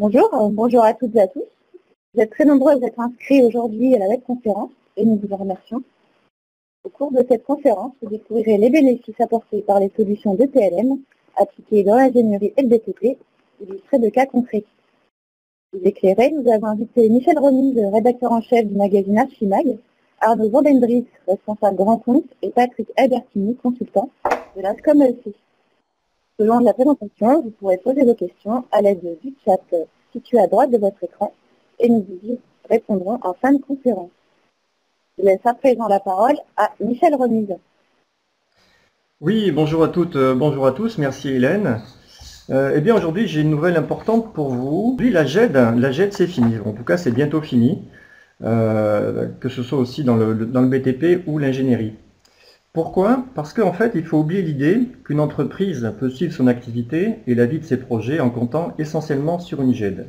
Bonjour, bonjour à toutes et à tous. Vous êtes très nombreux à vous être inscrits aujourd'hui à la webconférence et nous vous en remercions. Au cours de cette conférence, vous découvrirez les bénéfices apportés par les solutions de PLM appliquées dans l'ingénierie et le BTP, illustrées de cas concrets. Pour vous éclairer, nous avons invité Michel Remise, rédacteur en chef du magazine Archimag, Arnaud Vandendries, responsable grand compte, et Patrick Albertini, consultant de la CIMDATA. Tout au long de la présentation, vous pourrez poser vos questions à l'aide du chat situé à droite de votre écran et nous y répondrons en fin de conférence. Je laisse à présent la parole à Michel Remise. Oui, bonjour à toutes, bonjour à tous, merci Hélène. Eh bien aujourd'hui j'ai une nouvelle importante pour vous. Aujourd'hui la GED c'est fini, en tout cas c'est bientôt fini, que ce soit aussi dans le BTP ou l'ingénierie. Pourquoi? Parce qu'en fait il faut oublier l'idée qu'une entreprise peut suivre son activité et la vie de ses projets en comptant essentiellement sur une GED.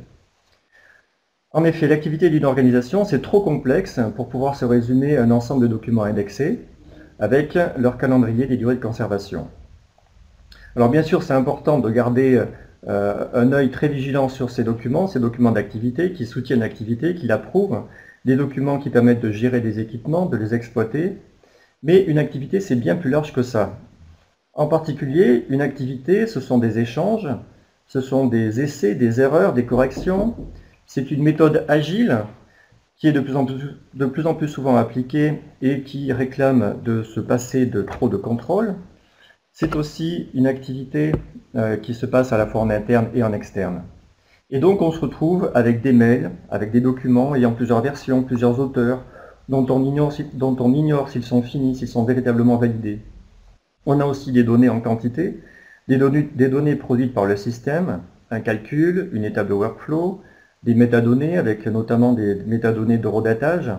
En effet, l'activité d'une organisation, c'est trop complexe pour pouvoir se résumer à un ensemble de documents indexés avec leur calendrier des durées de conservation. Alors bien sûr, c'est important de garder un œil très vigilant sur ces documents d'activité qui soutiennent l'activité, qui l'approuvent, des documents qui permettent de gérer des équipements, de les exploiter. Mais une activité, c'est bien plus large que ça. En particulier, une activité, ce sont des échanges, ce sont des essais, des erreurs, des corrections. C'est une méthode agile qui est de plus en plus souvent appliquée et qui réclame de se passer de trop de contrôle. C'est aussi une activité qui se passe à la fois en interne et en externe. Et donc on se retrouve avec des mails, avec des documents ayant plusieurs versions, plusieurs auteurs, dont on ignore s'ils sont finis, s'ils sont véritablement validés. On a aussi des données en quantité, des données produites par le système, un calcul, une étape de workflow, des métadonnées, avec notamment des métadonnées de redatage.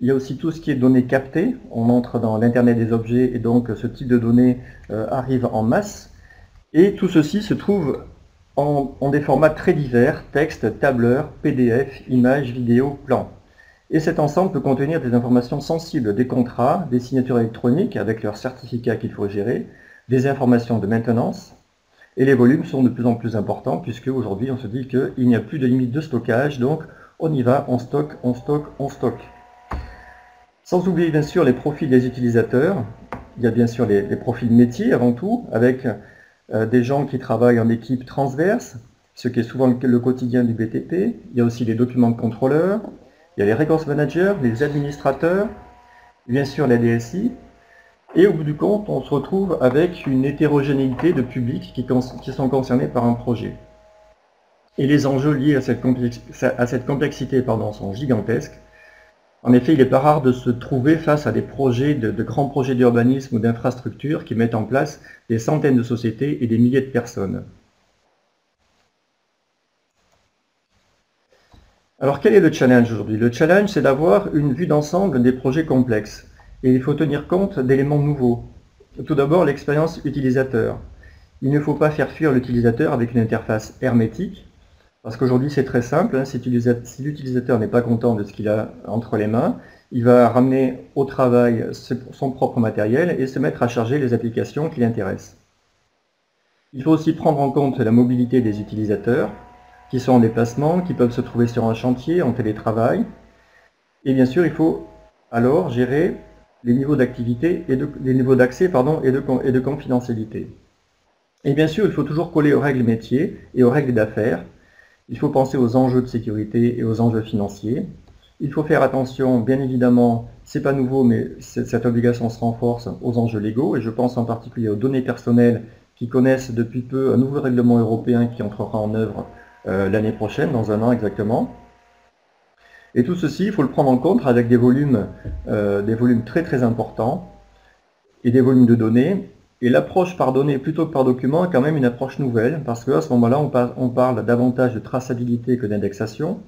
Il y a aussi tout ce qui est données captées. On entre dans l'Internet des objets et donc ce type de données arrive en masse. Et tout ceci se trouve en des formats très divers, texte, tableur, PDF, images, vidéos, plans. Et cet ensemble peut contenir des informations sensibles, des contrats, des signatures électroniques avec leurs certificats qu'il faut gérer, des informations de maintenance. Et les volumes sont de plus en plus importants puisque aujourd'hui on se dit qu'il n'y a plus de limite de stockage, donc on y va, on stocke, on stocke, on stocke. Sans oublier bien sûr les profils des utilisateurs. Il y a bien sûr les profils métiers avant tout, avec des gens qui travaillent en équipe transverse, ce qui est souvent le quotidien du BTP. Il y a aussi les documents de contrôleurs, il y a les records managers, les administrateurs, bien sûr la DSI. Et au bout du compte, on se retrouve avec une hétérogénéité de publics qui sont concernés par un projet. Et les enjeux liés à cette complexité sont gigantesques. En effet, il n'est pas rare de se trouver face à des projets, de grands projets d'urbanisme ou d'infrastructures qui mettent en place des centaines de sociétés et des milliers de personnes. Alors quel est le challenge aujourd'hui? Le challenge, c'est d'avoir une vue d'ensemble des projets complexes. Et il faut tenir compte d'éléments nouveaux. Tout d'abord, l'expérience utilisateur. Il ne faut pas faire fuir l'utilisateur avec une interface hermétique, parce qu'aujourd'hui c'est très simple, hein, si l'utilisateur n'est pas content de ce qu'il a entre les mains, il va ramener au travail son propre matériel et se mettre à charger les applications qui l'intéressent. Il faut aussi prendre en compte la mobilité des utilisateurs, qui sont en déplacement, qui peuvent se trouver sur un chantier, en télétravail. Et bien sûr, il faut alors gérer les niveaux d'activité et les niveaux d'accès et de confidentialité. Et bien sûr, il faut toujours coller aux règles métiers et aux règles d'affaires. Il faut penser aux enjeux de sécurité et aux enjeux financiers. Il faut faire attention, bien évidemment, c'est pas nouveau, mais cette obligation se renforce aux enjeux légaux, et je pense en particulier aux données personnelles qui connaissent depuis peu un nouveau règlement européen qui entrera en œuvre l'année prochaine, dans un an exactement. Et tout ceci, il faut le prendre en compte avec des volumes très très importants et des volumes de données. Et l'approche par données plutôt que par document est quand même une approche nouvelle, parce qu'à ce moment-là, on parle davantage de traçabilité que d'indexation,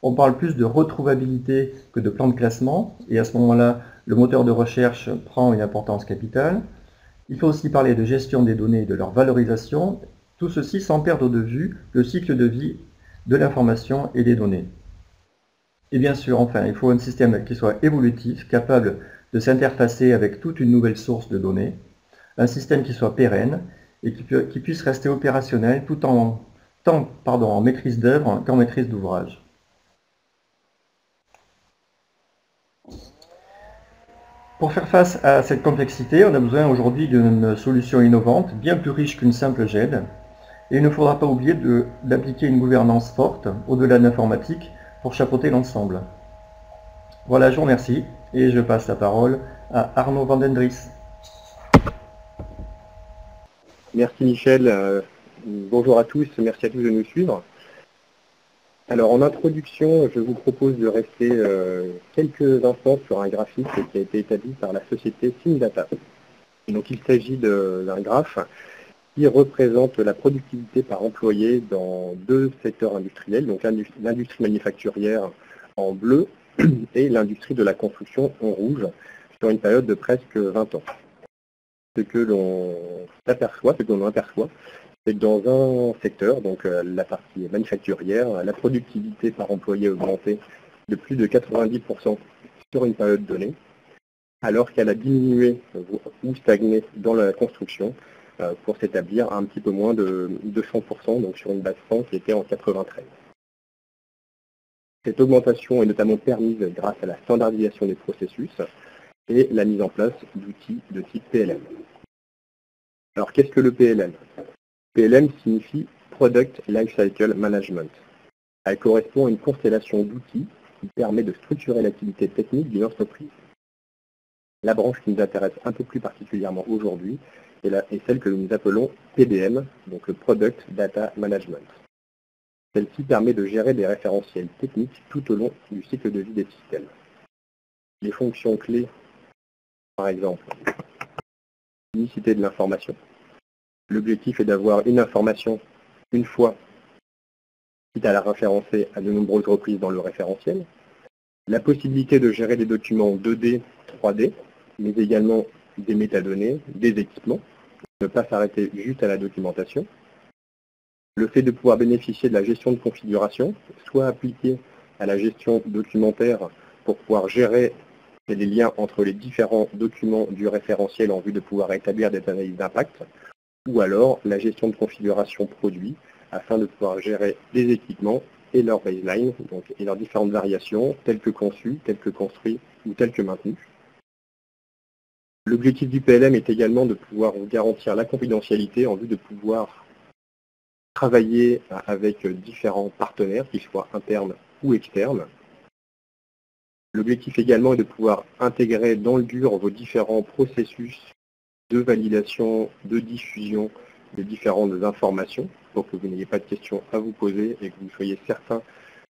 on parle plus de retrouvabilité que de plan de classement, et à ce moment-là, le moteur de recherche prend une importance capitale. Il faut aussi parler de gestion des données et de leur valorisation, tout ceci sans perdre de vue le cycle de vie de l'information et des données. Et bien sûr, enfin, il faut un système qui soit évolutif, capable de s'interfacer avec toute une nouvelle source de données, un système qui soit pérenne et qui puisse rester opérationnel tout en tant en maîtrise d'œuvre qu'en maîtrise d'ouvrage. Pour faire face à cette complexité, on a besoin aujourd'hui d'une solution innovante, bien plus riche qu'une simple GED, et il ne faudra pas oublier d'appliquer une gouvernance forte, au-delà de l'informatique, pour chapeauter l'ensemble. Voilà, je vous remercie, et je passe la parole à Arnaud Vandendries. Merci Michel, bonjour à tous, merci à tous de nous suivre. Alors en introduction, je vous propose de rester quelques instants sur un graphique qui a été établi par la société CIMDATA. Donc il s'agit d'un graphe qui représente la productivité par employé dans deux secteurs industriels, donc l'industrie manufacturière en bleu et l'industrie de la construction en rouge, sur une période de presque 20 ans. Ce que l'on aperçoit, c'est que dans un secteur, donc la partie manufacturière, la productivité par employé a augmenté de plus de 90% sur une période donnée, alors qu'elle a diminué ou stagné dans la construction pour s'établir à un petit peu moins de 100%, donc sur une base 100 qui était en 93. Cette augmentation est notamment permise grâce à la standardisation des processus et la mise en place d'outils de type PLM. Alors qu'est-ce que le PLM? PLM signifie Product Lifecycle Management. Elle correspond à une constellation d'outils qui permet de structurer l'activité technique d'une entreprise. La branche qui nous intéresse un peu plus particulièrement aujourd'hui est celle que nous appelons PDM, donc le Product Data Management. Celle-ci permet de gérer des référentiels techniques tout au long du cycle de vie des systèmes. Les fonctions clés, par exemple, l'unicité de l'information. L'objectif est d'avoir une information une fois, quitte à la référencer à de nombreuses reprises dans le référentiel. La possibilité de gérer des documents 2D, 3D, mais également des métadonnées, des équipements, ne pas s'arrêter juste à la documentation. Le fait de pouvoir bénéficier de la gestion de configuration, soit appliquée à la gestion documentaire pour pouvoir gérer les liens entre les différents documents du référentiel en vue de pouvoir établir des analyses d'impact, ou alors la gestion de configuration produit afin de pouvoir gérer les équipements et leurs baselines et leurs différentes variations, telles que conçues, telles que construites ou telles que maintenues. L'objectif du PLM est également de pouvoir vous garantir la confidentialité en vue de pouvoir travailler avec différents partenaires, qu'ils soient internes ou externes. L'objectif également est de pouvoir intégrer dans le dur vos différents processus de validation, de diffusion de différentes informations pour que vous n'ayez pas de questions à vous poser et que vous soyez certain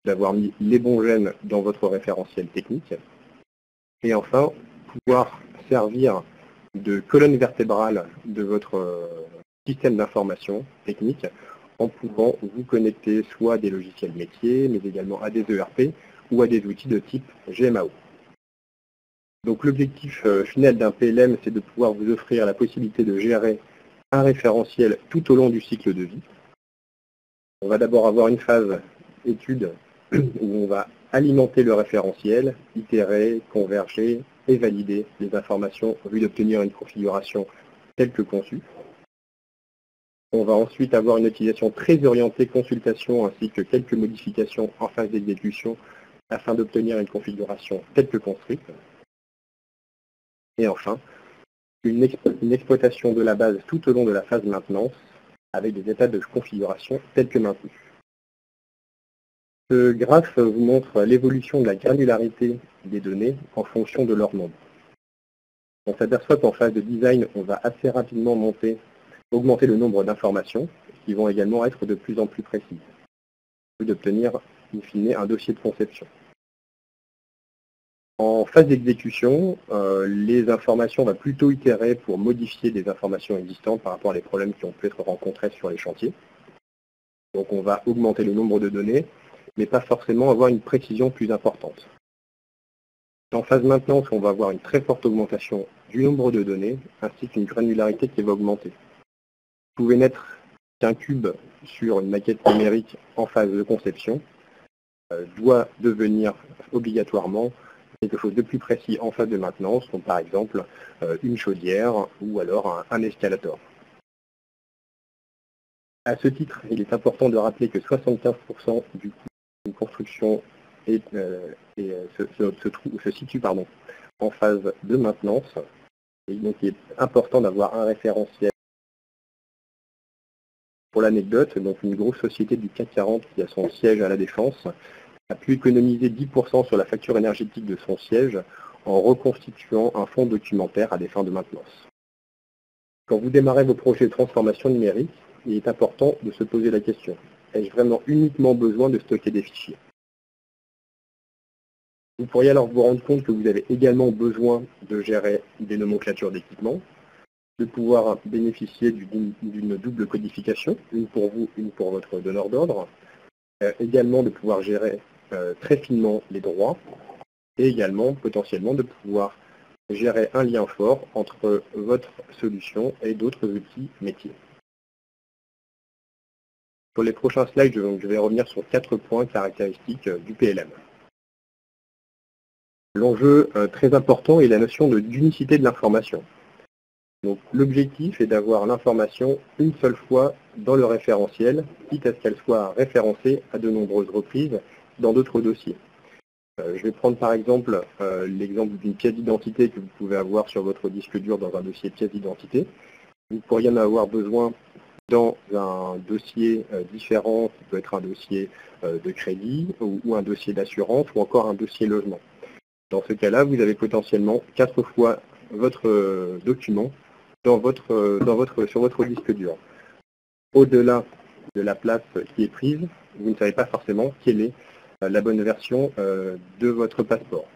d'avoir mis les bons gènes dans votre référentiel technique. Et enfin, pouvoir servir de colonne vertébrale de votre système d'information technique en pouvant vous connecter soit à des logiciels métiers, mais également à des ERP ou à des outils de type GMAO. Donc l'objectif final d'un PLM, c'est de pouvoir vous offrir la possibilité de gérer un référentiel tout au long du cycle de vie. On va d'abord avoir une phase étude où on va alimenter le référentiel, itérer, converger et valider les informations en vue d'obtenir une configuration telle que conçue. On va ensuite avoir une utilisation très orientée consultation ainsi que quelques modifications en phase d'exécution afin d'obtenir une configuration telle que construite. Et enfin, une exploitation de la base tout au long de la phase maintenance, avec des étapes de configuration telles que maintenues. Ce graphe vous montre l'évolution de la granularité des données en fonction de leur nombre. On s'aperçoit qu'en phase de design, on va assez rapidement augmenter le nombre d'informations, qui vont également être de plus en plus précises, afin d'obtenir, in fine, un dossier de conception. En phase d'exécution, les informations, on va plutôt itérer pour modifier des informations existantes par rapport à les problèmes qui ont pu être rencontrés sur les chantiers. Donc on va augmenter le nombre de données, mais pas forcément avoir une précision plus importante. En phase maintenance, on va avoir une très forte augmentation du nombre de données, ainsi qu'une granularité qui va augmenter. Vous pouvez n'être qu'un cube sur une maquette numérique en phase de conception, doit devenir obligatoirement quelque chose de plus précis en phase de maintenance, comme par exemple une chaudière ou alors un escalator. À ce titre, il est important de rappeler que 75% du coût d'une construction se situe en phase de maintenance. Et donc, il est important d'avoir un référentiel. Pour l'anecdote, donc une grosse société du CAC 40 qui a son siège à La Défense a pu économiser 10% sur la facture énergétique de son siège en reconstituant un fonds documentaire à des fins de maintenance. Quand vous démarrez vos projets de transformation numérique, il est important de se poser la question: ai-je vraiment uniquement besoin de stocker des fichiers? Vous pourriez alors vous rendre compte que vous avez également besoin de gérer des nomenclatures d'équipements, de pouvoir bénéficier d'une double codification, une pour vous, une pour votre donneur d'ordre, également de pouvoir gérer très finement les droits, et également potentiellement de pouvoir gérer un lien fort entre votre solution et d'autres outils métiers. Pour les prochains slides, je vais revenir sur 4 points caractéristiques du PLM. L'enjeu très important est la notion d'unicité de l'information. Donc l'objectif est d'avoir l'information une seule fois dans le référentiel, quitte à ce qu'elle soit référencée à de nombreuses reprises dans d'autres dossiers. Je vais prendre par exemple l'exemple d'une pièce d'identité que vous pouvez avoir sur votre disque dur dans un dossier pièce d'identité. Vous pourriez en avoir besoin dans un dossier différent, qui peut être un dossier de crédit ou un dossier d'assurance ou encore un dossier logement. Dans ce cas-là, vous avez potentiellement 4 fois votre document sur votre disque dur. Au-delà de la place qui est prise, vous ne savez pas forcément quelle est la bonne version de votre passeport.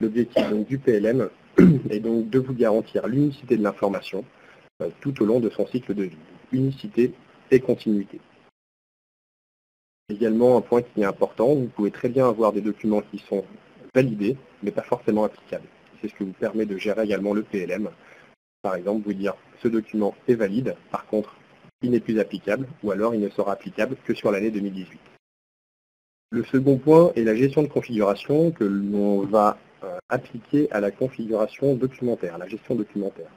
L'objectif du PLM est donc de vous garantir l'unicité de l'information tout au long de son cycle de vie, unicité et continuité. Également, un point qui est important, vous pouvez très bien avoir des documents qui sont validés, mais pas forcément applicables. C'est ce que vous permet de gérer également le PLM. Par exemple, vous dire « ce document est valide, par contre, il n'est plus applicable » ou alors « il ne sera applicable que sur l'année 2018 ». Le second point est la gestion de configuration que l'on va appliquer à la configuration documentaire, à la gestion documentaire.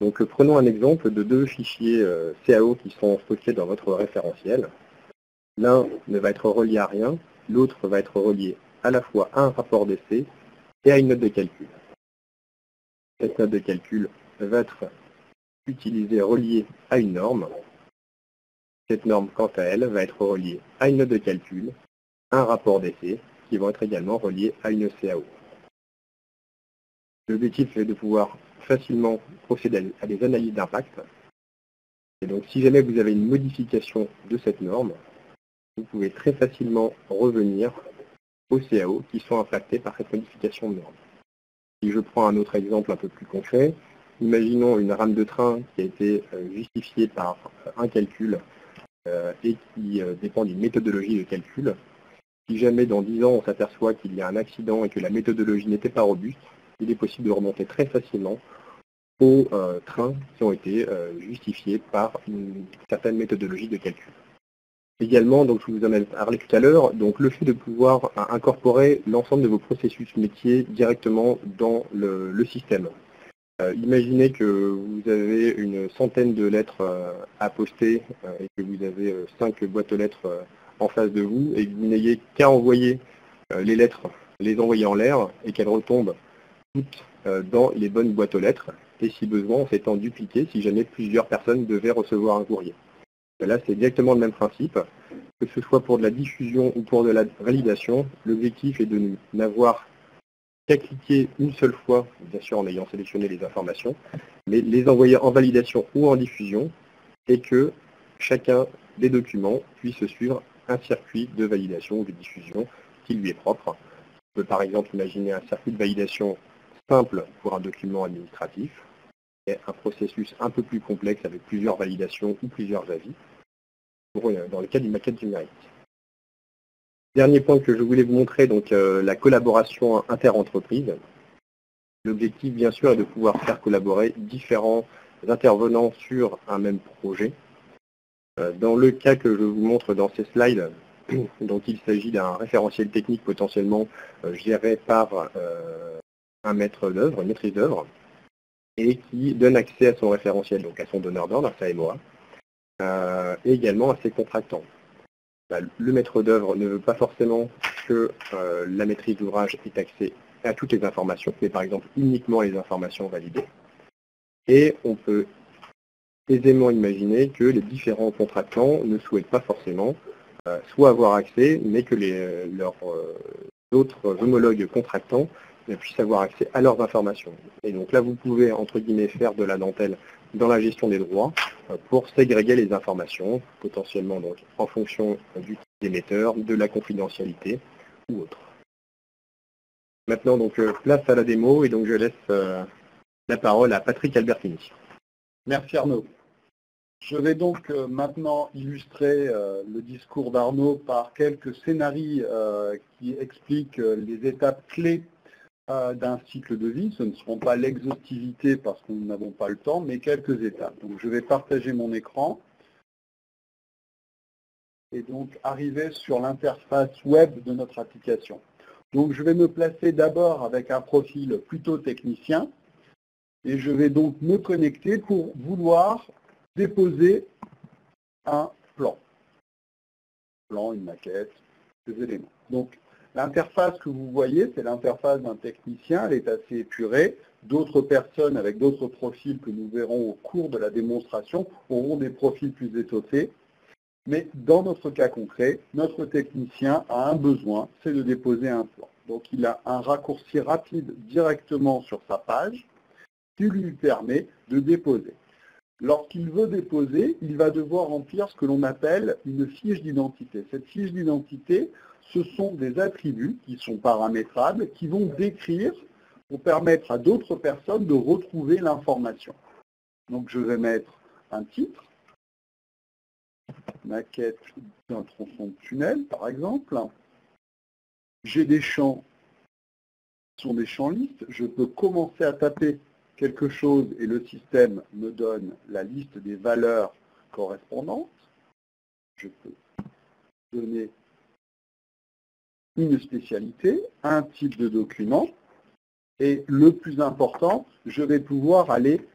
Donc prenons un exemple de 2 fichiers CAO qui sont stockés dans votre référentiel. L'un ne va être relié à rien, l'autre va être relié à la fois à un rapport d'essai et à une note de calcul. Cette note de calcul va être utilisée, reliée à une norme. Cette norme, quant à elle, va être reliée à une note de calcul, à un rapport d'essai, qui vont être également reliés à une CAO. L'objectif est de pouvoir facilement procéder à des analyses d'impact. Et donc, si jamais vous avez une modification de cette norme, vous pouvez très facilement revenir aux CAO qui sont impactés par cette modification de norme. Si je prends un autre exemple un peu plus concret, imaginons une rame de train qui a été justifiée par un calcul et qui dépend d'une méthodologie de calcul. Si jamais dans 10 ans on s'aperçoit qu'il y a un accident et que la méthodologie n'était pas robuste, il est possible de remonter très facilement aux trains qui ont été justifiés par une certaine méthodologie de calcul. Également, donc, je vous en ai parlé tout à l'heure, le fait de pouvoir incorporer l'ensemble de vos processus métiers directement dans le système. Imaginez que vous avez une centaine de lettres à poster et que vous avez 5 boîtes aux lettres en face de vous et que vous n'ayez qu'à envoyer les lettres, les envoyer en l'air et qu'elles retombent toutes dans les bonnes boîtes aux lettres et si besoin en s'étant dupliquées si jamais plusieurs personnes devaient recevoir un courrier. Là, c'est exactement le même principe, que ce soit pour de la diffusion ou pour de la validation. L'objectif est de n'avoir qu'à cliquer une seule fois, bien sûr en ayant sélectionné les informations, mais les envoyer en validation ou en diffusion, et que chacun des documents puisse suivre un circuit de validation ou de diffusion qui lui est propre. On peut par exemple imaginer un circuit de validation simple pour un document administratif, et un processus un peu plus complexe avec plusieurs validations ou plusieurs avis, dans le cas d'une maquette numérique. Dernier point que je voulais vous montrer, donc la collaboration inter-entreprise. L'objectif, bien sûr, est de pouvoir faire collaborer différents intervenants sur un même projet. Dans le cas que je vous montre dans ces slides, donc il s'agit d'un référentiel technique potentiellement géré par un maître d'œuvre, une maîtrise d'œuvre. et qui donne accès à son référentiel, donc à son donneur d'ordre, à sa MOA, et également à ses contractants. Bah, le maître d'œuvre ne veut pas forcément que la maîtrise d'ouvrage ait accès à toutes les informations, mais par exemple uniquement les informations validées. Et on peut aisément imaginer que les différents contractants ne souhaitent pas forcément soit avoir accès, mais que leurs autres homologues contractants puissent avoir accès à leurs informations. Et donc là, vous pouvez, entre guillemets, faire de la dentelle dans la gestion des droits pour ségréger les informations, potentiellement donc en fonction du type d'émetteur, de la confidentialité ou autre. Maintenant, donc place à la démo, et donc je laisse la parole à Patrick Albertini. Merci Arnaud. Je vais donc maintenant illustrer le discours d'Arnaud par quelques scénarios qui expliquent les étapes clés d'un cycle de vie. Ce ne seront pas l'exhaustivité parce que nous n'avons pas le temps, mais quelques étapes. Donc je vais partager mon écran et donc arriver sur l'interface web de notre application. Donc je vais me placer d'abord avec un profil plutôt technicien et je vais donc me connecter pour vouloir déposer un plan, une maquette, des éléments. Donc l'interface que vous voyez, c'est l'interface d'un technicien, elle est assez épurée. D'autres personnes avec d'autres profils que nous verrons au cours de la démonstration auront des profils plus étoffés. Mais dans notre cas concret, notre technicien a un besoin, c'est de déposer un plan. Donc il a un raccourci rapide directement sur sa page qui lui permet de déposer. Lorsqu'il veut déposer, il va devoir remplir ce que l'on appelle une fiche d'identité. Cette fiche d'identité, ce sont des attributs qui sont paramétrables, qui vont décrire pour permettre à d'autres personnes de retrouver l'information. Donc je vais mettre un titre, maquette d'un tronçon de tunnel par exemple. J'ai des champs qui sont des champs listes, je peux commencer à taper quelque chose et le système me donne la liste des valeurs correspondantes. Je peux donner une spécialité, un type de document et le plus important, je vais pouvoir aller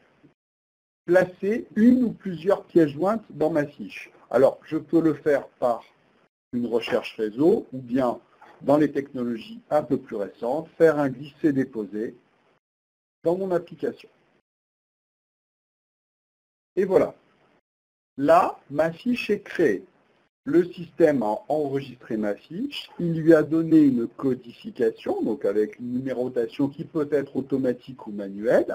placer une ou plusieurs pièces jointes dans ma fiche. Alors, je peux le faire par une recherche réseau ou bien dans les technologies un peu plus récentes, faire un glisser-déposer dans mon application. Et voilà. Là, ma fiche est créée. Le système a enregistré ma fiche. Il lui a donné une codification, donc avec une numérotation qui peut être automatique ou manuelle.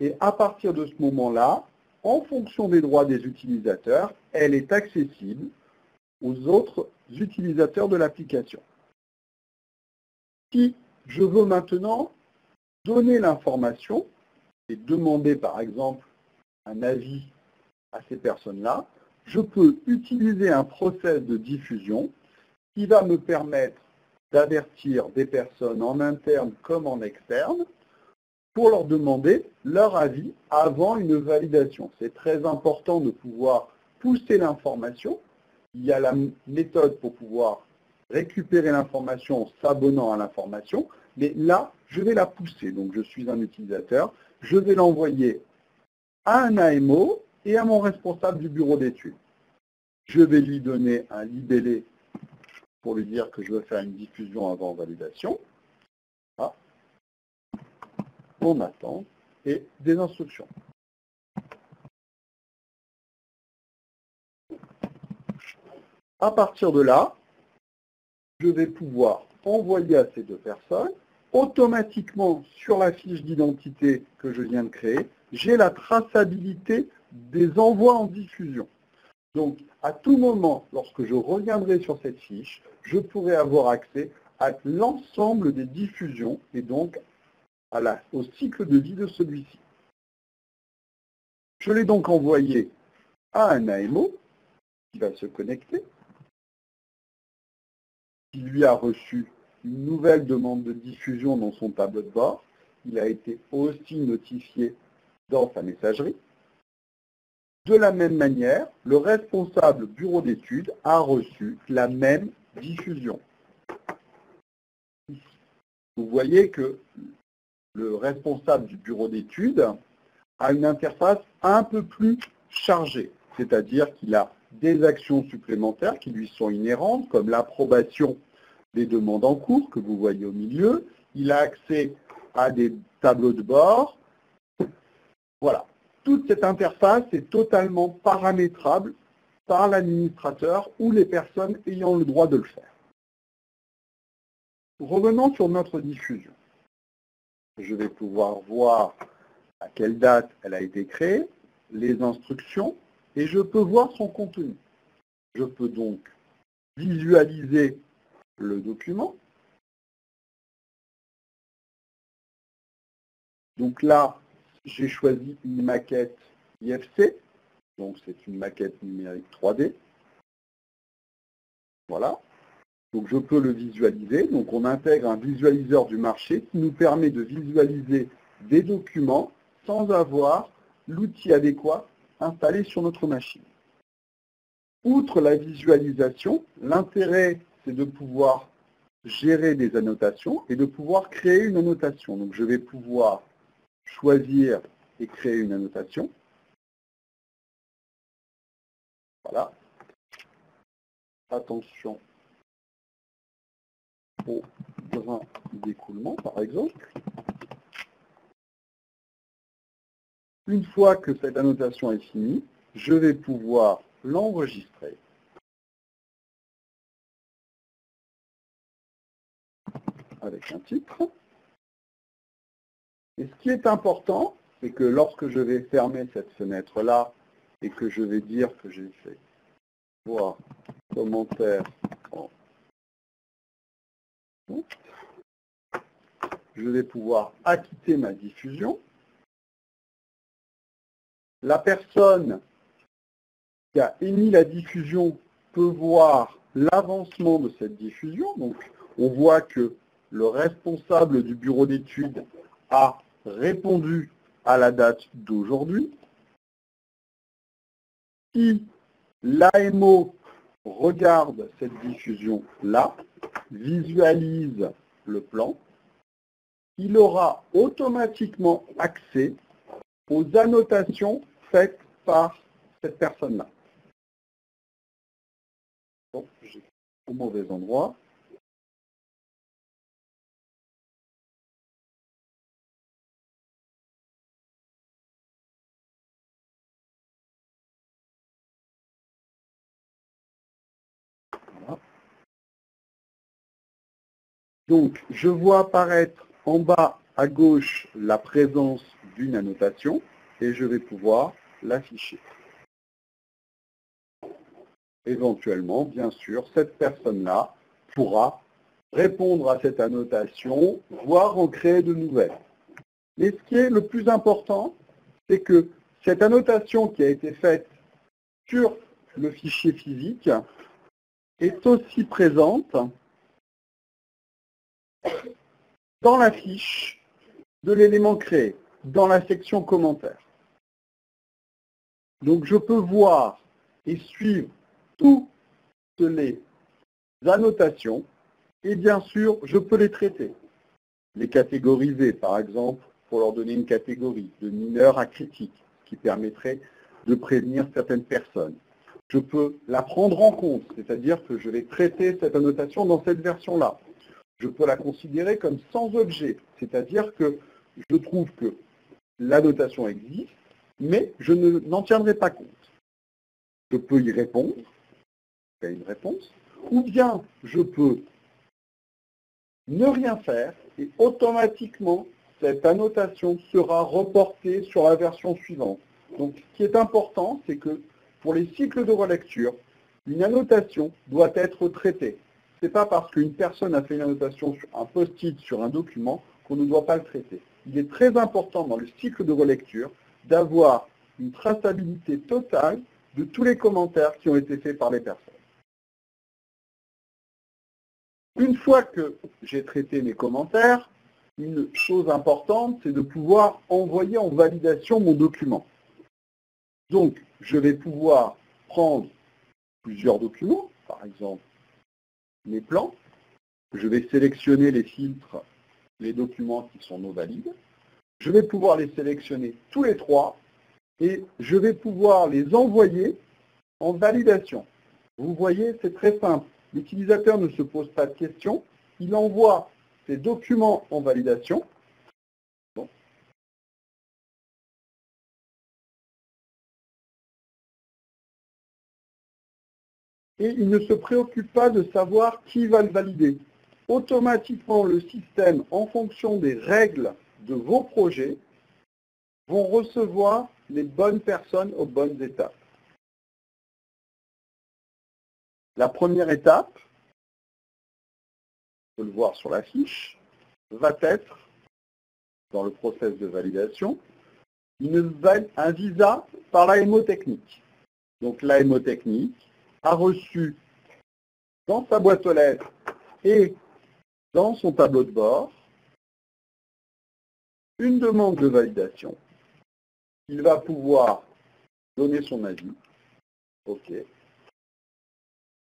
Et à partir de ce moment-là, en fonction des droits des utilisateurs, elle est accessible aux autres utilisateurs de l'application. Si je veux maintenant donner l'information et demander par exemple un avis à ces personnes-là, je peux utiliser un process de diffusion qui va me permettre d'avertir des personnes en interne comme en externe pour leur demander leur avis avant une validation. C'est très important de pouvoir pousser l'information. Il y a la méthode pour pouvoir récupérer l'information en s'abonnant à l'information, mais là, je vais la pousser. Donc, je suis un utilisateur. Je vais l'envoyer à un AMO et à mon responsable du bureau d'études. Je vais lui donner un libellé pour lui dire que je veux faire une diffusion avant validation. Ah. On attend. Et des instructions. À partir de là, je vais pouvoir envoyer à ces deux personnes automatiquement sur la fiche d'identité que je viens de créer, j'ai la traçabilité des envois en diffusion. Donc, à tout moment, lorsque je reviendrai sur cette fiche, je pourrai avoir accès à l'ensemble des diffusions et donc à au cycle de vie de celui-ci. Je l'ai donc envoyé à un AMO qui va se connecter, qui lui a reçu une nouvelle demande de diffusion dans son tableau de bord. Il a été aussi notifié dans sa messagerie. De la même manière, le responsable bureau d'études a reçu la même diffusion. Vous voyez que le responsable du bureau d'études a une interface un peu plus chargée, c'est-à-dire qu'il a des actions supplémentaires qui lui sont inhérentes, comme l'approbation des demandes en cours que vous voyez au milieu. Il a accès à des tableaux de bord. Voilà. Toute cette interface est totalement paramétrable par l'administrateur ou les personnes ayant le droit de le faire. Revenons sur notre diffusion. Je vais pouvoir voir à quelle date elle a été créée, les instructions, et je peux voir son contenu. Je peux donc visualiser le document. Donc là, j'ai choisi une maquette IFC, donc c'est une maquette numérique 3D. Voilà. Donc je peux le visualiser. Donc on intègre un visualiseur du marché qui nous permet de visualiser des documents sans avoir l'outil adéquat installé sur notre machine. Outre la visualisation, l'intérêt c'est de pouvoir gérer des annotations et de pouvoir créer une annotation. Donc je vais pouvoir choisir et créer une annotation. Voilà. Attention au grain d'écoulement, par exemple. Une fois que cette annotation est finie, je vais pouvoir l'enregistrer. Avec un titre. Et ce qui est important, c'est que lorsque je vais fermer cette fenêtre-là et que je vais dire que j'ai fait voir commentaire en je vais pouvoir acquitter ma diffusion. La personne qui a émis la diffusion peut voir l'avancement de cette diffusion. Donc, on voit que le responsable du bureau d'études a répondu à la date d'aujourd'hui. Si l'AMO regarde cette diffusion-là, visualise le plan, il aura automatiquement accès aux annotations faites par cette personne-là. Bon, j'ai au mauvais endroit. Donc, je vois apparaître en bas à gauche la présence d'une annotation et je vais pouvoir l'afficher. Éventuellement, bien sûr, cette personne-là pourra répondre à cette annotation, voire en créer de nouvelles. Mais ce qui est le plus important, c'est que cette annotation qui a été faite sur le fichier physique est aussi présente dans la fiche de l'élément créé, dans la section commentaires. Donc je peux voir et suivre toutes les annotations et bien sûr je peux les traiter, les catégoriser par exemple pour leur donner une catégorie de mineur à critique qui permettrait de prévenir certaines personnes. Je peux la prendre en compte, c'est-à-dire que je vais traiter cette annotation dans cette version-là. Je peux la considérer comme sans objet, c'est-à-dire que je trouve que l'annotation existe, mais je n'en tiendrai pas compte. Je peux y répondre, il y a une réponse, ou bien je peux ne rien faire et automatiquement cette annotation sera reportée sur la version suivante. Donc ce qui est important, c'est que pour les cycles de relecture, une annotation doit être traitée. Ce n'est pas parce qu'une personne a fait une annotation sur un post-it, sur un document, qu'on ne doit pas le traiter. Il est très important dans le cycle de relecture d'avoir une traçabilité totale de tous les commentaires qui ont été faits par les personnes. Une fois que j'ai traité mes commentaires, une chose importante, c'est de pouvoir envoyer en validation mon document. Donc, je vais pouvoir prendre plusieurs documents, par exemple, mes plans, je vais sélectionner les filtres les documents qui sont non valides. Je vais pouvoir les sélectionner tous les trois et je vais pouvoir les envoyer en validation. Vous voyez, c'est très simple. L'utilisateur ne se pose pas de questions. Il envoie ses documents en validation. Bon. Et il ne se préoccupe pas de savoir qui va le valider. Automatiquement, le système, en fonction des règles de vos projets, vont recevoir les bonnes personnes aux bonnes étapes. La première étape, on peut le voir sur la fiche, va être, dans le process de validation, un visa par l'AMO technique. Donc l'AMO technique a reçu dans sa boîte aux lettres et dans son tableau de bord une demande de validation. Il va pouvoir donner son avis. OK.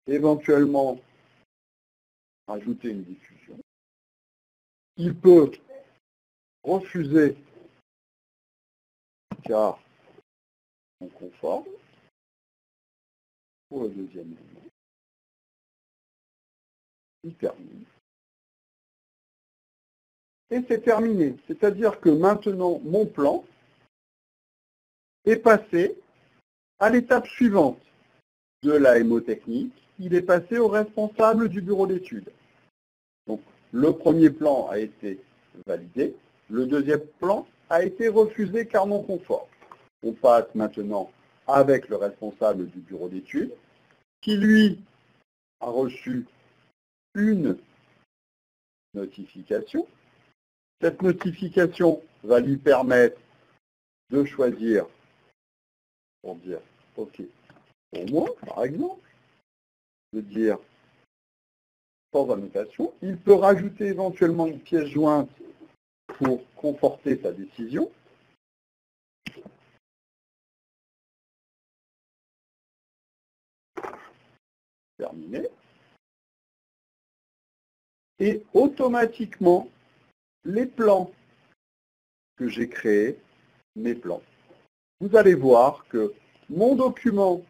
Éventuellement, ajouter une diffusion. Il peut refuser car on conforme pour le deuxième élément. Il termine. Et c'est terminé. C'est-à-dire que maintenant, mon plan est passé à l'étape suivante de l'AMO technique. Il est passé au responsable du bureau d'études. Donc, le premier plan a été validé. Le deuxième plan a été refusé car non conforme. On passe maintenant avec le responsable du bureau d'études qui, lui, a reçu une notification. Cette notification va lui permettre de choisir, pour dire OK pour moi, par exemple, de dire sans annotation. Il peut rajouter éventuellement une pièce jointe pour conforter sa décision. Terminé. Et automatiquement, les plans que j'ai créés, mes plans. Vous allez voir que mon document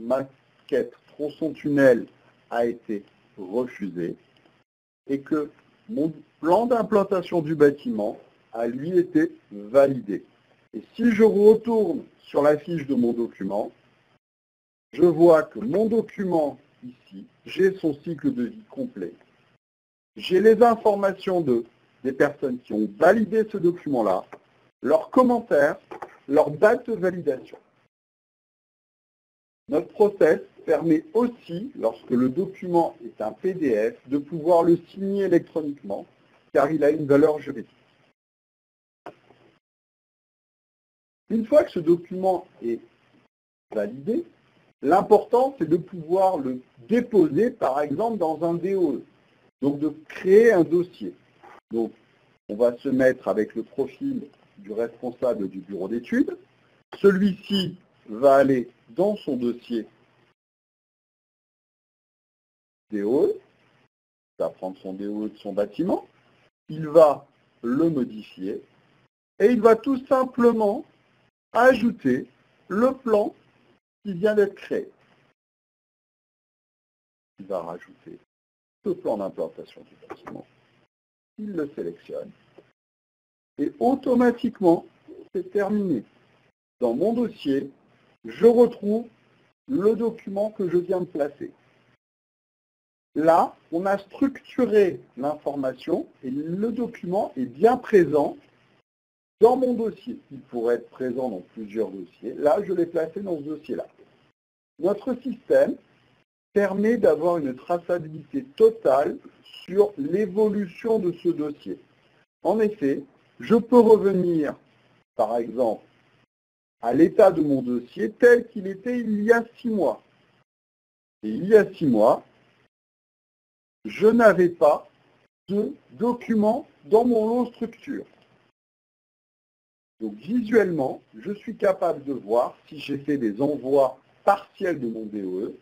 maquette tronçon tunnel a été refusé et que mon plan d'implantation du bâtiment a lui été validé. Et si je retourne sur la fiche de mon document, je vois que mon document ici, j'ai son cycle de vie complet. J'ai les informations des personnes qui ont validé ce document-là, leurs commentaires, leur date de validation. Notre process permet aussi, lorsque le document est un PDF, de pouvoir le signer électroniquement, car il a une valeur juridique. Une fois que ce document est validé, l'important, c'est de pouvoir le déposer, par exemple, dans un DOE, donc de créer un dossier. Donc, on va se mettre avec le profil du responsable du bureau d'études. Celui-ci va aller dans son dossier DOE. Il va prendre son DOE de son bâtiment. Il va le modifier. Et il va tout simplement ajouter le plan qui vient d'être créé. Il va rajouter le plan d'implantation du bâtiment. Il le sélectionne et automatiquement, c'est terminé. Dans mon dossier, je retrouve le document que je viens de placer. Là, on a structuré l'information et le document est bien présent dans mon dossier. Il pourrait être présent dans plusieurs dossiers. Là, je l'ai placé dans ce dossier-là. Notre système permet d'avoir une traçabilité totale sur l'évolution de ce dossier. En effet, je peux revenir, par exemple, à l'état de mon dossier tel qu'il était il y a 6 mois. Et il y a 6 mois, je n'avais pas de document dans mon lot structure. Donc visuellement, je suis capable de voir, si j'ai fait des envois partiels de mon DOE,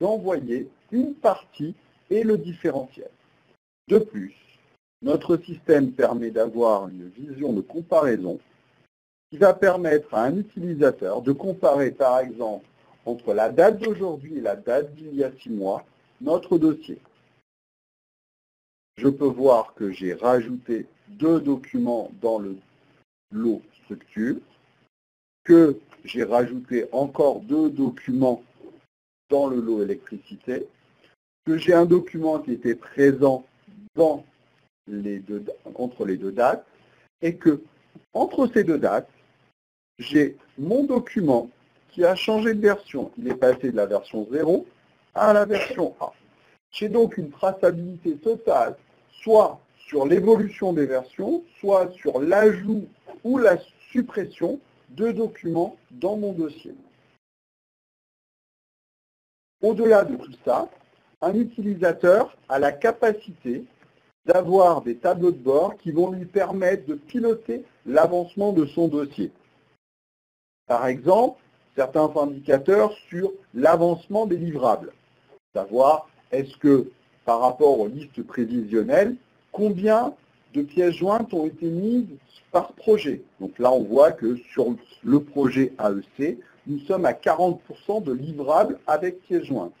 d'envoyer une partie et le différentiel. De plus, Notre système permet d'avoir une vision de comparaison qui va permettre à un utilisateur de comparer, par exemple, entre la date d'aujourd'hui et la date d'il y a 6 mois, notre dossier. Je peux voir que j'ai rajouté 2 documents dans le lot structure, que j'ai rajouté encore 2 documents dans le lot électricité, que j'ai un document qui était présent dans entre les deux dates, et que entre ces 2 dates, j'ai mon document qui a changé de version. Il est passé de la version 0 à la version A. J'ai donc une traçabilité totale, soit sur l'évolution des versions, soit sur l'ajout ou la suppression de documents dans mon dossier. Au-delà de tout ça, un utilisateur a la capacité d'avoir des tableaux de bord qui vont lui permettre de piloter l'avancement de son dossier. Par exemple, certains indicateurs sur l'avancement des livrables. Savoir, est-ce que par rapport aux listes prévisionnelles, combien de pièces jointes ont été mises par projet. Donc là, on voit que sur le projet AEC, nous sommes à 40% de livrables avec pièces jointes.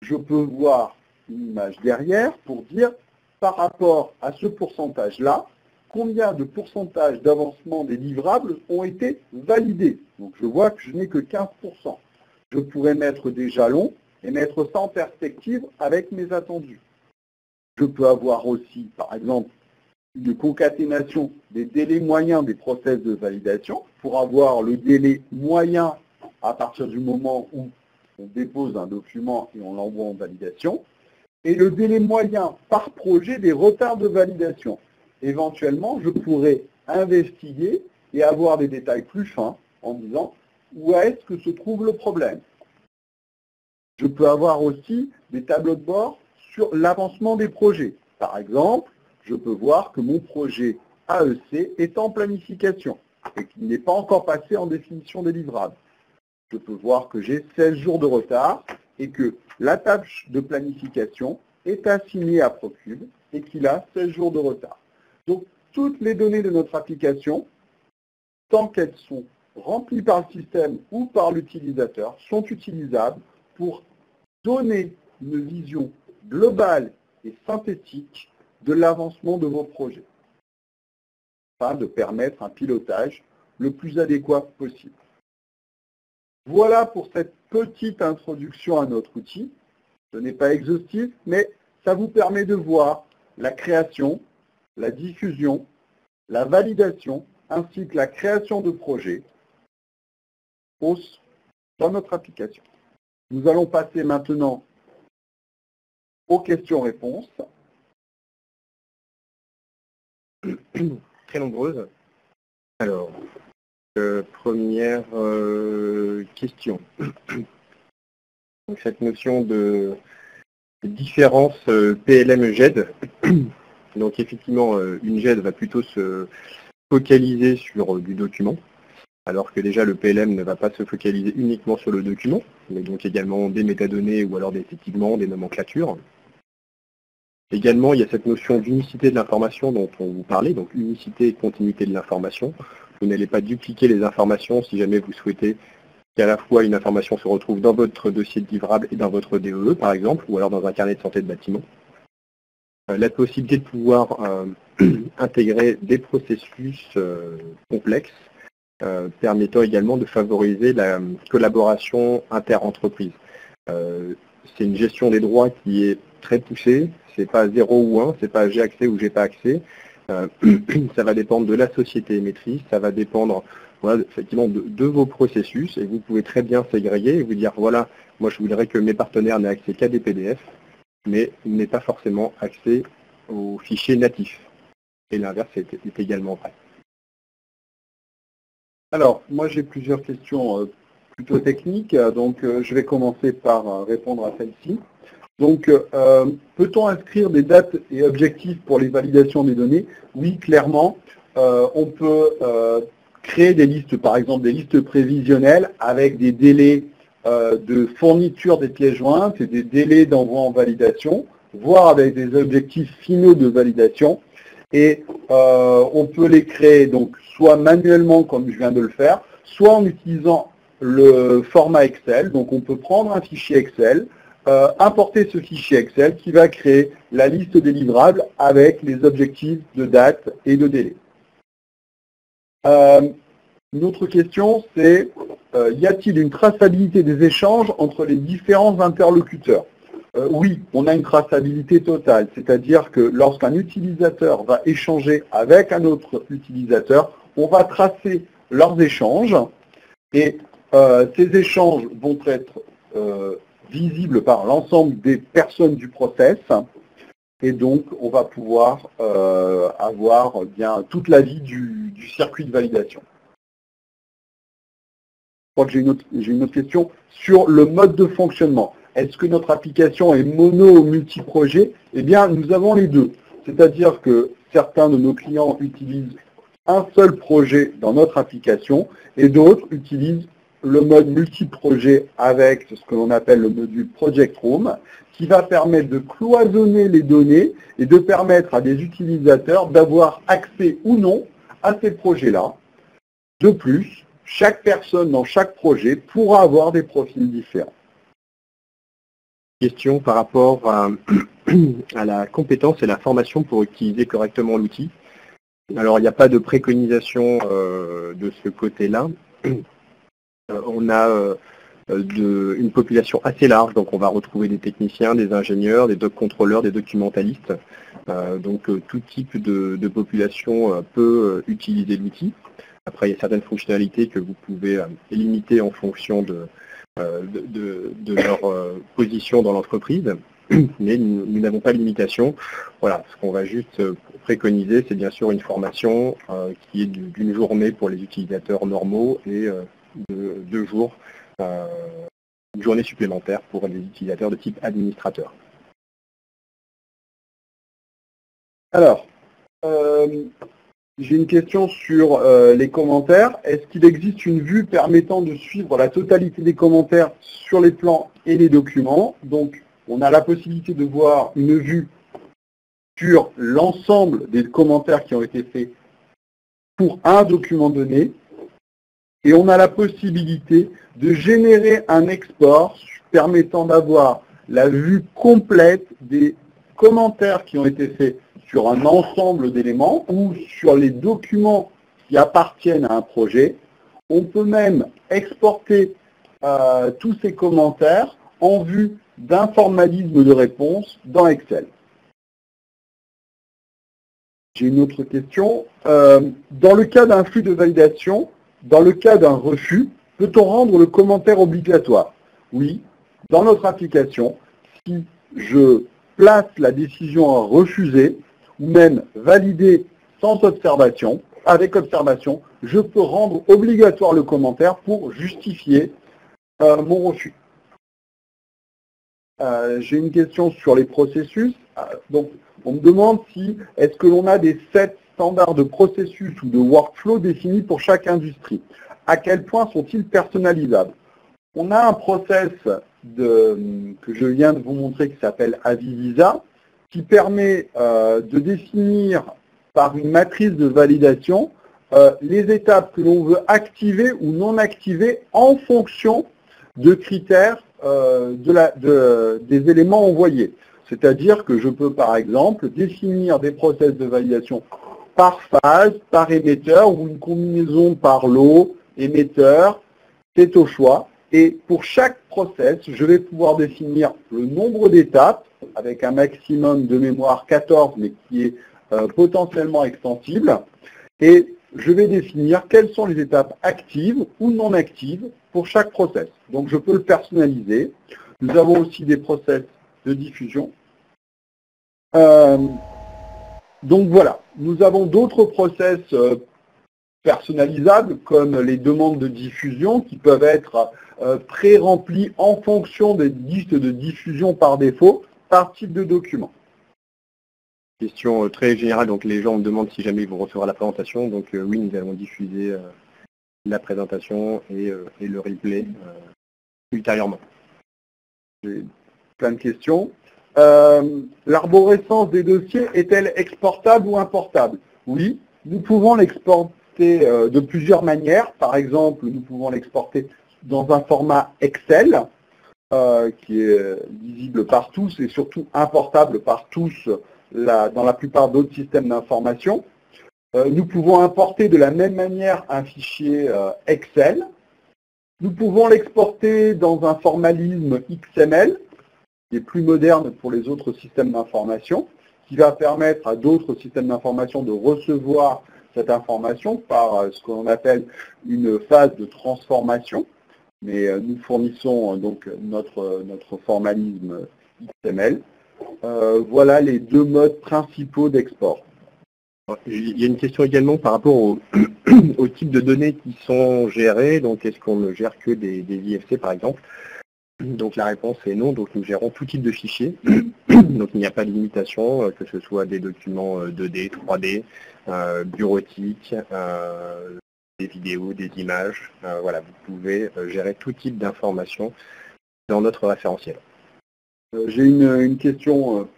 Je peux voir une image derrière pour dire, par rapport à ce pourcentage-là, combien de pourcentage d'avancement des livrables ont été validés. Donc je vois que je n'ai que 15%. Je pourrais mettre des jalons et mettre ça en perspective avec mes attendus. Je peux avoir aussi, par exemple, une concaténation des délais moyens des process de validation pour avoir le délai moyen à partir du moment où on dépose un document et on l'envoie en validation, et le délai moyen par projet des retards de validation. Éventuellement, je pourrais investiguer et avoir des détails plus fins en disant où est-ce que se trouve le problème. Je peux avoir aussi des tableaux de bord sur l'avancement des projets. Par exemple, je peux voir que mon projet AEC est en planification et qu'il n'est pas encore passé en définition des livrables. Je peux voir que j'ai 16 jours de retard et que la tâche de planification est assignée à Procube et qu'il a 16 jours de retard. Donc, toutes les données de notre application, tant qu'elles sont remplies par le système ou par l'utilisateur, sont utilisables pour donner une vision globale et synthétique de l'avancement de vos projets, afin de permettre un pilotage le plus adéquat possible. Voilà pour cette petite introduction à notre outil. Ce n'est pas exhaustif, mais ça vous permet de voir la création, la diffusion, la validation, ainsi que la création de projets dans notre application. Nous allons passer maintenant aux questions-réponses. Très nombreuses. Alors, première question. Donc, cette notion de différence PLM-GED. Donc effectivement, une GED va plutôt se focaliser sur du document, alors que déjà le PLM ne va pas se focaliser uniquement sur le document, mais donc également des métadonnées ou alors des segments, des nomenclatures. Également, il y a cette notion d'unicité de l'information dont on vous parlait, donc unicité et continuité de l'information. Vous n'allez pas dupliquer les informations si jamais vous souhaitez qu'à la fois une information se retrouve dans votre dossier de livrable et dans votre DEE, par exemple, ou alors dans un carnet de santé de bâtiment. La possibilité de pouvoir intégrer des processus complexes, permettant également de favoriser la collaboration inter-entreprise. C'est une gestion des droits qui est très poussée, c'est pas 0 ou 1, c'est pas j'ai accès ou j'ai pas accès, ça va dépendre de la société émettrice, ça va dépendre voilà, effectivement de vos processus, et vous pouvez très bien ségréguer et vous dire voilà, moi je voudrais que mes partenaires n'aient accès qu'à des PDF, mais n'est pas forcément accès aux fichiers natifs. Et l'inverse est également vrai. Alors, moi j'ai plusieurs questions plutôt techniques, donc je vais commencer par répondre à celle-ci. Donc, peut-on inscrire des dates et objectifs pour les validations des données? Oui, clairement, on peut créer des listes, par exemple des listes prévisionnelles avec des délais de fourniture des pièces jointes et des délais d'envoi en validation. voire avec des objectifs finaux de validation. Et on peut les créer donc soit manuellement, comme je viens de le faire, soit en utilisant le format Excel. Donc on peut prendre un fichier Excel, importer ce fichier Excel qui va créer la liste des livrables avec les objectifs de date et de délai. Une autre question, c'est y a-t-il une traçabilité des échanges entre les différents interlocuteurs? Oui, on a une traçabilité totale, c'est-à-dire que lorsqu'un utilisateur va échanger avec un autre utilisateur, on va tracer leurs échanges et ces échanges vont être visibles par l'ensemble des personnes du process et donc on va pouvoir avoir bien toute la vie du circuit de validation. Je crois que j'ai une autre question sur le mode de fonctionnement. Est-ce que notre application est mono ou multi-projet? Eh bien, nous avons les deux. C'est-à-dire que certains de nos clients utilisent un seul projet dans notre application et d'autres utilisent le mode multi-projet avec ce que l'on appelle le module Project Room qui va permettre de cloisonner les données et de permettre à des utilisateurs d'avoir accès ou non à ces projets-là. De plus, chaque personne dans chaque projet pourra avoir des profils différents. Question par rapport à la compétence et la formation pour utiliser correctement l'outil. Alors, il n'y a pas de préconisation de ce côté-là. On a une population assez large, donc on va retrouver des techniciens, des ingénieurs, des doc-contrôleurs, des documentalistes. Donc, tout type de population peut utiliser l'outil. Après, il y a certaines fonctionnalités que vous pouvez limiter en fonction de leur position dans l'entreprise, mais nous n'avons pas de limitation. Voilà, ce qu'on va juste préconiser, c'est bien sûr une formation qui est d'une journée pour les utilisateurs normaux et de 2 jours, une journée supplémentaire pour les utilisateurs de type administrateur. Alors, j'ai une question sur les commentaires. Est-ce qu'il existe une vue permettant de suivre la totalité des commentaires sur les plans et les documents? Donc, on a la possibilité de voir une vue sur l'ensemble des commentaires qui ont été faits pour un document donné. Et on a la possibilité de générer un export permettant d'avoir la vue complète des commentaires qui ont été faits sur un ensemble d'éléments ou sur les documents qui appartiennent à un projet. On peut même exporter tous ces commentaires en vue d'un formalisme de réponse dans Excel. J'ai une autre question. Dans le cas d'un flux de validation, dans le cas d'un refus, peut-on rendre le commentaire obligatoire? Oui, dans notre application, si je place la décision à refuser, ou même valider sans observation, avec observation, je peux rendre obligatoire le commentaire pour justifier mon refus. J'ai une question sur les processus. Donc, on me demande si est-ce que l'on a des 7 standards de processus ou de workflow définis pour chaque industrie. À quel point sont-ils personnalisables? On a un process que je viens de vous montrer qui s'appelle AviVisa, qui permet de définir par une matrice de validation les étapes que l'on veut activer ou non activer en fonction de critères des éléments envoyés. C'est-à-dire que je peux par exemple définir des process de validation par phase, par émetteur ou une combinaison par lot, émetteur, c'est au choix. Et pour chaque process, je vais pouvoir définir le nombre d'étapes avec un maximum de mémoire 14, mais qui est potentiellement extensible. Et je vais définir quelles sont les étapes actives ou non actives pour chaque process. Donc je peux le personnaliser. Nous avons aussi des process de diffusion. Donc voilà, nous avons d'autres process personnalisables comme les demandes de diffusion qui peuvent être pré-remplies en fonction des listes de diffusion par défaut, par type de document. Question très générale, donc les gens me demandent si jamais ils vont recevoir la présentation. Donc oui, nous allons diffuser la présentation et le replay ultérieurement. J'ai plein de questions. L'arborescence des dossiers est-elle exportable ou importable? Oui, nous pouvons l'exporter de plusieurs manières. Par exemple, nous pouvons l'exporter dans un format Excel qui est visible par tous et surtout importable par tous dans la plupart d'autres systèmes d'information. Nous pouvons importer de la même manière un fichier Excel. Nous pouvons l'exporter dans un formalisme XML, qui est plus moderne pour les autres systèmes d'information, qui va permettre à d'autres systèmes d'information de recevoir cette information par ce qu'on appelle une phase de transformation. Mais nous fournissons donc notre formalisme XML. Voilà les deux modes principaux d'export. Il y a une question également par rapport au type de données qui sont gérées. Donc, est-ce qu'on ne gère que des IFC, par exemple? Donc, la réponse est non. Donc, nous gérons tout type de fichiers. Donc, il n'y a pas de limitation, que ce soit des documents 2D, 3D, bureautiques, des vidéos, des images. Voilà, vous pouvez gérer tout type d'informations dans notre référentiel. J'ai une question...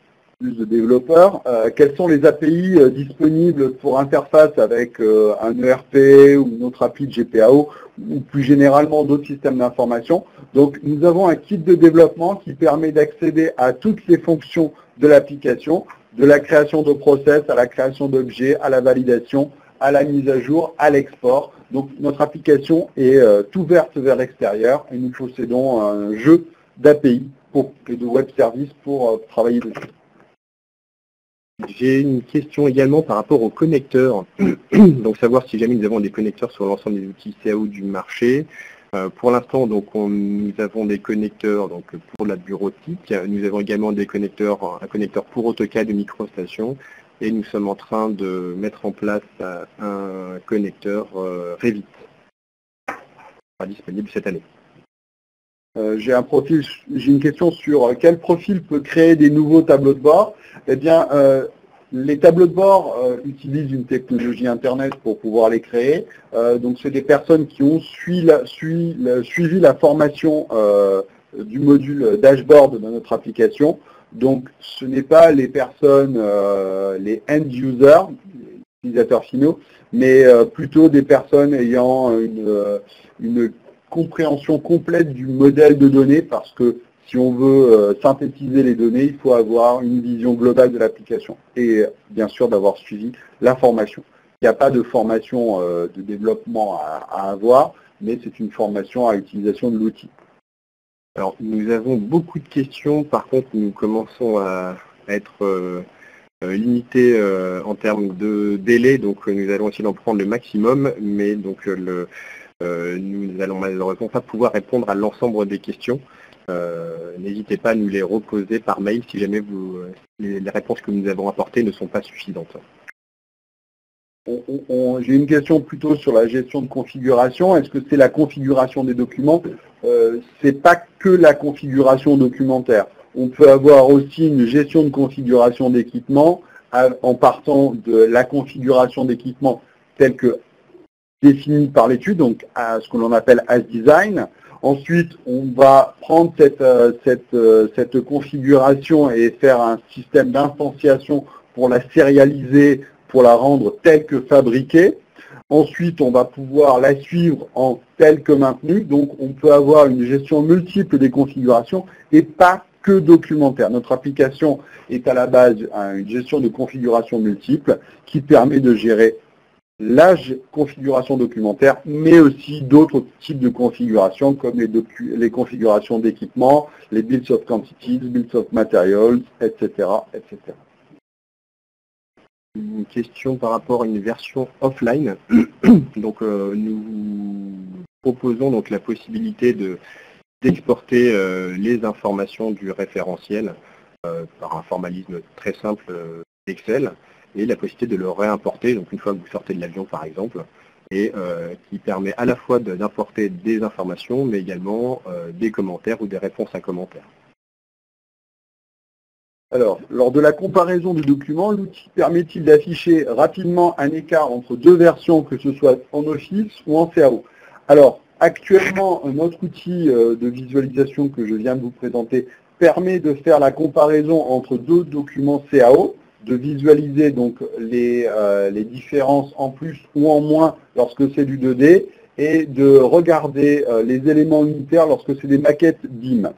de développeurs, quelles sont les API disponibles pour interface avec un ERP ou une autre appli de GPAO ou plus généralement d'autres systèmes d'information. Donc nous avons un kit de développement qui permet d'accéder à toutes les fonctions de l'application, de la création de process à la création d'objets, à la validation, à la mise à jour, à l'export. Donc notre application est ouverte vers l'extérieur et nous possédons un jeu d'API et de web service pour travailler dessus. J'ai une question également par rapport aux connecteurs, donc savoir si jamais nous avons des connecteurs sur l'ensemble des outils CAO du marché. Pour l'instant, donc nous avons des connecteurs donc, pour la bureautique, nous avons également des connecteurs, un connecteur pour AutoCAD et Microstation, et nous sommes en train de mettre en place un connecteur Revit, qui sera disponible cette année. J'ai une question sur quel profil peut créer des nouveaux tableaux de bord. Eh bien, les tableaux de bord utilisent une technologie Internet pour pouvoir les créer. Donc, c'est des personnes qui ont suivi la formation du module dashboard de notre application. Donc, ce n'est pas les personnes, les end-users, les utilisateurs finaux, mais plutôt des personnes ayant une compréhension complète du modèle de données, parce que si on veut synthétiser les données, il faut avoir une vision globale de l'application et bien sûr d'avoir suivi la formation. Il n'y a pas de formation de développement à avoir, mais c'est une formation à l'utilisation de l'outil. Alors, nous avons beaucoup de questions, par contre, nous commençons à être limité en termes de délai, donc nous allons essayer d'en prendre le maximum, mais donc nous n'allons malheureusement pas pouvoir répondre à l'ensemble des questions. N'hésitez pas à nous les reposer par mail si jamais les réponses que nous avons apportées ne sont pas suffisantes. J'ai une question plutôt sur la gestion de configuration. Est-ce que c'est la configuration des documents? Ce n'est pas que la configuration documentaire. On peut avoir aussi une gestion de configuration d'équipement en partant de la configuration d'équipement telle que définie par l'étude, donc à ce que l'on appelle as design. Ensuite, on va prendre cette configuration et faire un système d'instanciation pour la sérialiser, pour la rendre telle que fabriquée. Ensuite, on va pouvoir la suivre en telle que maintenue. Donc, on peut avoir une gestion multiple des configurations et pas que documentaire. Notre application est à la base une gestion de configuration multiple qui permet de gérer la configuration documentaire, mais aussi d'autres types de configurations comme les configurations d'équipement, les builds of quantities, builds of materials, etc., etc. Une question par rapport à une version offline. Donc, nous proposons donc la possibilité d'exporter les informations du référentiel par un formalisme très simple d'Excel, et la possibilité de le réimporter, donc une fois que vous sortez de l'avion par exemple, et qui permet à la fois d'importer des informations, mais également des commentaires ou des réponses à commentaires. Alors, lors de la comparaison du document, l'outil permet-il d'afficher rapidement un écart entre deux versions, que ce soit en Office ou en CAO? Alors, actuellement, notre outil de visualisation que je viens de vous présenter permet de faire la comparaison entre deux documents CAO, de visualiser donc les différences en plus ou en moins lorsque c'est du 2D, et de regarder les éléments unitaires lorsque c'est des maquettes BIM.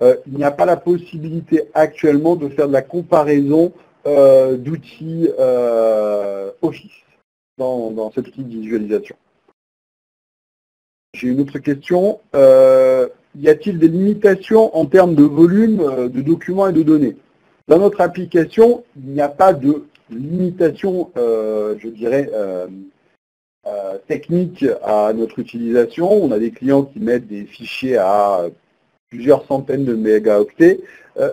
Il n'y a pas la possibilité actuellement de faire de la comparaison d'outils Office dans cet outil de visualisation. J'ai une autre question. Y a-t-il des limitations en termes de volume de documents et de données? Dans notre application, il n'y a pas de limitation, je dirais, technique à notre utilisation. On a des clients qui mettent des fichiers à plusieurs centaines de mégaoctets.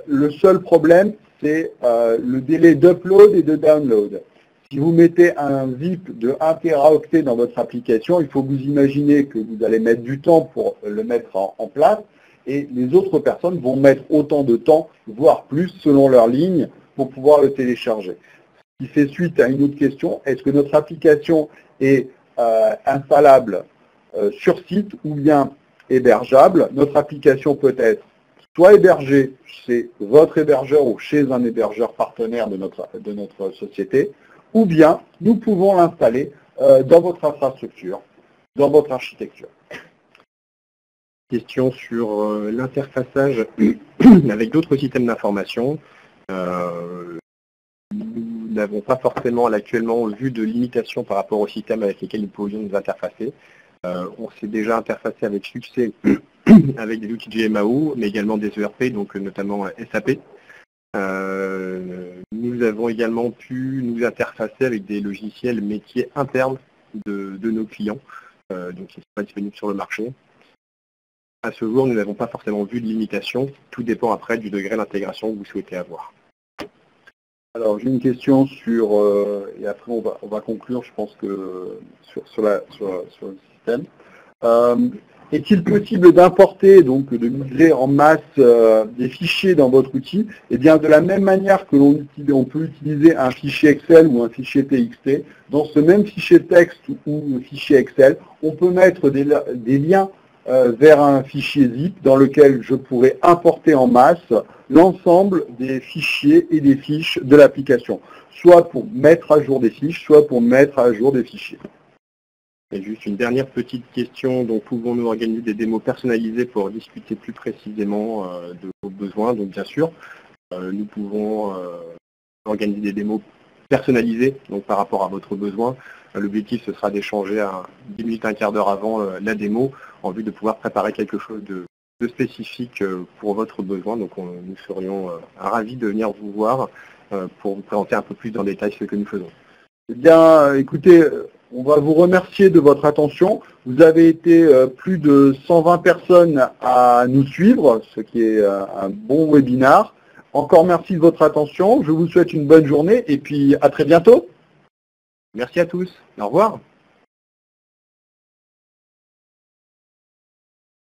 Le seul problème, c'est le délai d'upload et de download. Si vous mettez un zip de 1 teraoctet dans votre application, il faut que vous imaginiez que vous allez mettre du temps pour le mettre en place, et les autres personnes vont mettre autant de temps, voire plus, selon leur ligne, pour pouvoir le télécharger. Ce qui fait suite à une autre question, est-ce que notre application est installable sur site ou bien hébergeable? Notre application peut être soit hébergée chez votre hébergeur ou chez un hébergeur partenaire de notre société, ou bien nous pouvons l'installer dans votre infrastructure, dans votre architecture. Question sur l'interfaçage avec d'autres systèmes d'information. Nous n'avons pas forcément actuellement vu de limitation par rapport aux systèmes avec lesquels nous pouvions nous interfacer. On s'est déjà interfacé avec succès avec des outils GMAO, mais également des ERP, donc notamment SAP. Nous avons également pu nous interfacer avec des logiciels métiers internes de nos clients, donc qui ne sont pas disponibles sur le marché. À ce jour, nous n'avons pas forcément vu de limitation. Tout dépend après du degré d'intégration que vous souhaitez avoir. Alors, j'ai une question sur, et après on va conclure, je pense, que sur le système. Est-il possible d'importer, donc de migrer en masse des fichiers dans votre outil? Eh bien, de la même manière que on peut utiliser un fichier Excel ou un fichier TXT, dans ce même fichier texte ou fichier Excel, on peut mettre des liens vers un fichier zip dans lequel je pourrais importer en masse l'ensemble des fichiers et des fiches de l'application, soit pour mettre à jour des fiches, soit pour mettre à jour des fichiers. Et juste une dernière petite question, donc pouvons-nous organiser des démos personnalisées pour discuter plus précisément de vos besoins? Donc bien sûr, nous pouvons organiser des démos personnalisées donc, par rapport à votre besoin. L'objectif, ce sera d'échanger à 10 minutes, un quart d'heure avant la démo, en vue de pouvoir préparer quelque chose de spécifique pour votre besoin. Donc nous serions ravis de venir vous voir pour vous présenter un peu plus en détail ce que nous faisons. Eh bien, écoutez, on va vous remercier de votre attention. Vous avez été plus de 120 personnes à nous suivre, ce qui est un bon webinaire. Encore merci de votre attention. Je vous souhaite une bonne journée et puis à très bientôt. Merci à tous. Au revoir.